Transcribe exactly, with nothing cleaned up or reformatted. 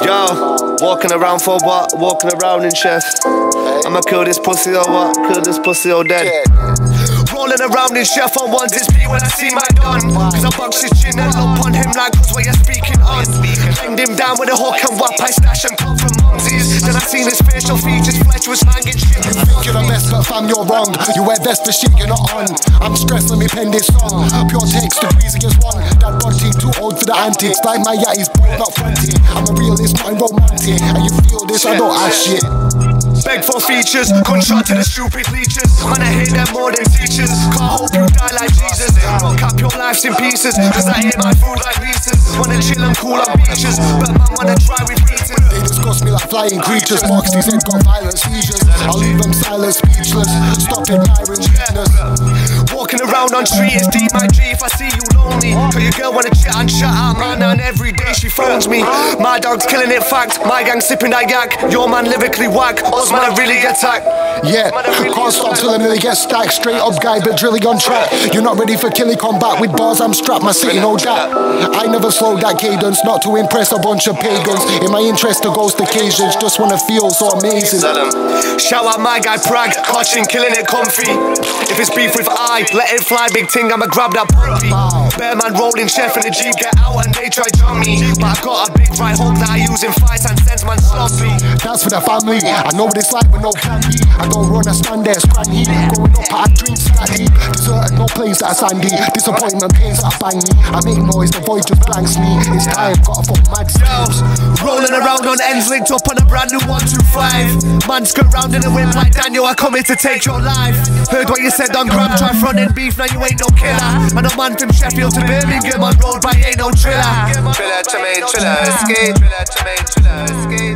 Yo, walking around for what? Walking around in chest. I'ma kill this pussy or what? Kill this pussy or dead. Rolling around in chef on one display when I see my gun. Cause I box his chin and up on him like who's what you're speaking on. Hanged him down with a hook and whap, I stash and come from mumsies. Then I seen his facial features, flesh was hanging shit. You think you're the best but fam you're wrong. You wear vest for shit you're not on. I'm stressing me pen this song. Pure takes degrees against one. That body too old for the antics. Like my yatty's boy not fronty. I'm a realist, not romantic. And you feel this, I don't ask shit. Beg for features, gunshot to the stupid leeches. Man, I hate them more than teachers. Can't hope you die like Jesus. Rock up your life's in pieces. Cause I hate my food like pieces. Wanna chill and cool on beaches, but man wanna try with eaters. They disgust me like flying creatures. Marks these ain't got violent seizures. I'll leave them silent, speechless. Stop admiring genius. Walking around on trees, D my G if I see you lonely. Cause your girl wanna chat and chat out, man. And every day she phones me. My dog's killing it, fact. My gang sipping that yak. Your man lyrically whack. Man, I really get tacked. Yeah, can't stop till I nearly get stacked. Straight up guy, but drilling on track. You're not ready for killing combat. With bars, I'm strapped, my city know that. I never slowed that cadence, not to impress a bunch of pagans. In my interest to ghost occasions, just wanna feel so amazing. Shout out my guy Prague, clutching, killing it comfy. If it's beef with I, let it fly, big ting, I'ma grab that puppy. Bear man rolling, chef in the Jeep, get out and they try jump me. But I got a big right hook that I use in fights and sends man sloppy. That's for the family, I know this. It's like with no candy. I don't run, I stand there, scranny. Going up, I drink slightly. Deserted, no place that sandy. Disappointment, pains that bang me. I make noise, the void just blanks me. It's time, gotta fuck mad steps. Rolling around on ends, linked up on a brand new one two five. Man, skirt round in a whip like Daniel, I come here to take your life. Heard what you said on Grab, try frontin' beef, now you ain't no killer. And a man from Sheffield to Birmingham, on road by ain't no chiller. Chiller to me, chiller, escape. Chiller to me, chiller, escape.